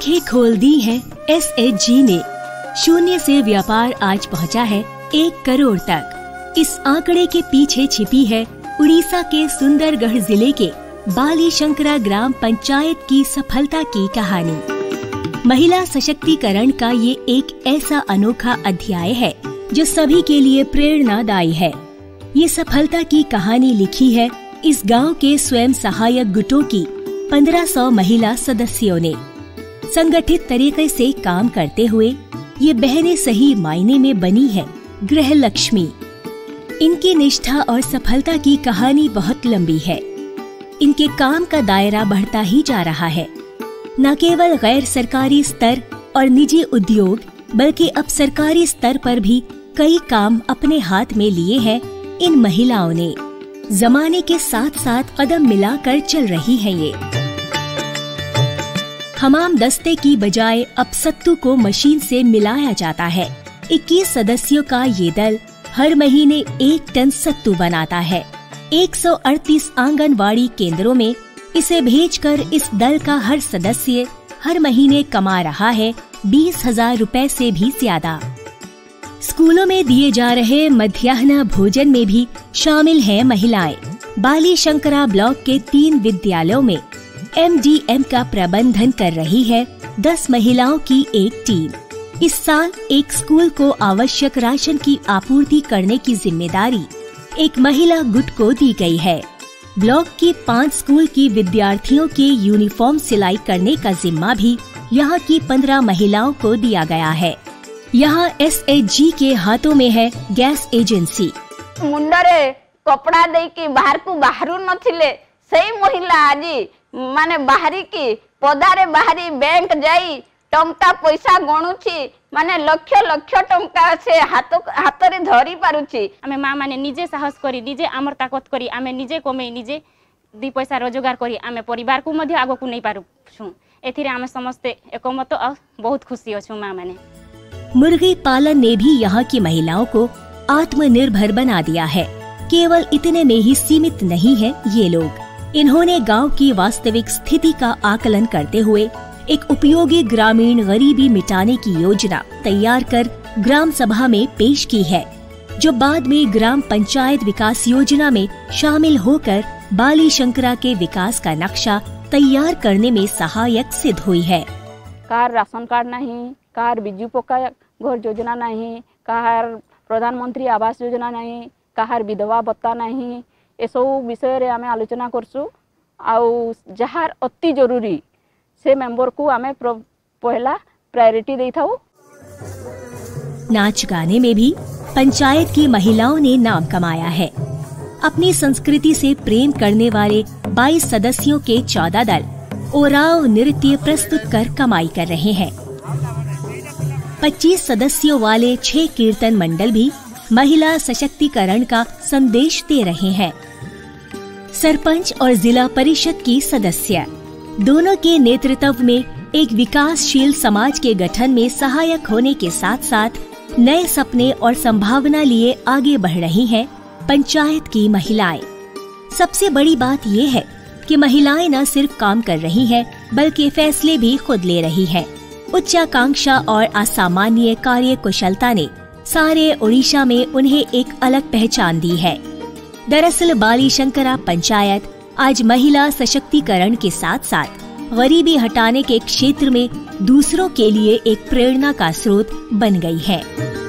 आंखें खोल दी हैं SHG ने। शून्य से व्यापार आज पहुंचा है 1 करोड़ तक। इस आंकड़े के पीछे छिपी है उड़ीसा के सुंदरगढ़ जिले के बाली शंकरा ग्राम पंचायत की सफलता की कहानी। महिला सशक्तिकरण का ये एक ऐसा अनोखा अध्याय है जो सभी के लिए प्रेरणादायी है। ये सफलता की कहानी लिखी है इस गांव के स्वयं सहायक गुटों की 1500 महिला सदस्यों ने। संगठित तरीके से काम करते हुए ये बहनें सही मायने में बनी है गृह लक्ष्मी। इनकी निष्ठा और सफलता की कहानी बहुत लंबी है। इनके काम का दायरा बढ़ता ही जा रहा है, न केवल गैर सरकारी स्तर और निजी उद्योग बल्कि अब सरकारी स्तर पर भी कई काम अपने हाथ में लिए हैं इन महिलाओं ने। जमाने के साथ साथ कदम मिलाकर चल रही है। ये हमाम दस्ते की बजाय अब सत्तू को मशीन से मिलाया जाता है। 21 सदस्यों का ये दल हर महीने 1 टन सत्तू बनाता है। 138 आंगनवाड़ी केंद्रों में इसे भेजकर इस दल का हर सदस्य हर महीने कमा रहा है 20,000 रूपए से भी ज्यादा। स्कूलों में दिए जा रहे मध्याह्न भोजन में भी शामिल हैं महिलाएं। बाली शंकरा ब्लॉक के 3 विद्यालयों में MDM का प्रबंधन कर रही है 10 महिलाओं की एक टीम। इस साल एक स्कूल को आवश्यक राशन की आपूर्ति करने की जिम्मेदारी एक महिला गुट को दी गई है। ब्लॉक की 5 स्कूल की विद्यार्थियों के यूनिफॉर्म सिलाई करने का जिम्मा भी यहाँ की 15 महिलाओं को दिया गया है। यहाँ SHG के हाथों में है गैस एजेंसी। मुंडरे कपड़ा दे के बाहर को बाहर नथिले सही महिला आज माने बाहरी की पदारे बाहरी बैंक जाई टंका पैसा गणुची माने लक्ष लक्ष टंका से हाथ रे धरी पारुची। आमे मां माने निजे साहस करी निजे आमर ताकत करी आमे निजे कमे निजे 2 पैसा रोजगार करी आमे परिवार को मध्य आगो को नै पारु छु। एथिरे आमे समस्ते एकमत और बहुत खुशी अछु। मां माने मुर्गी पालन ने भी यहाँ की महिलाओं को आत्मनिर्भर बना दिया है। केवल इतने में ही सीमित नहीं है ये लोग। इन्होंने गांव की वास्तविक स्थिति का आकलन करते हुए एक उपयोगी ग्रामीण गरीबी मिटाने की योजना तैयार कर ग्राम सभा में पेश की है, जो बाद में ग्राम पंचायत विकास योजना में शामिल होकर बाली शंकरा के विकास का नक्शा तैयार करने में सहायक सिद्ध हुई है। कार राशन कार्ड नहीं, कार बिजू पक्का घर योजना नहीं, कार प्रधानमंत्री आवास योजना नहीं, कार विधवा भत्ता नहीं, ए सब विषय रे आमे आलोचना करसु। आउ जहार अति जरूरी से मेंबर को आमे पहला प्रायोरिटी दे थाउ। नाच गाने में भी पंचायत की महिलाओं ने नाम कमाया है। अपनी संस्कृति से प्रेम करने वाले 22 सदस्यों के 14 दल ओराव नृत्य प्रस्तुत कर कमाई कर रहे हैं। 25 सदस्यों वाले 6 कीर्तन मंडल भी महिला सशक्तिकरण का संदेश दे रहे हैं। सरपंच और जिला परिषद की सदस्य दोनों के नेतृत्व में एक विकासशील समाज के गठन में सहायक होने के साथ साथ नए सपने और संभावना लिए आगे बढ़ रही हैं पंचायत की महिलाएं। सबसे बड़ी बात ये है कि महिलाएं न सिर्फ काम कर रही हैं बल्कि फैसले भी खुद ले रही हैं। उच्चाकांक्षा और असामान्य कार्य कुशलता ने सारे ओडिशा में उन्हें एक अलग पहचान दी है। दरअसल बाली शंकरा पंचायत आज महिला सशक्तिकरण के साथ साथ गरीबी हटाने के क्षेत्र में दूसरों के लिए एक प्रेरणा का स्रोत बन गई है।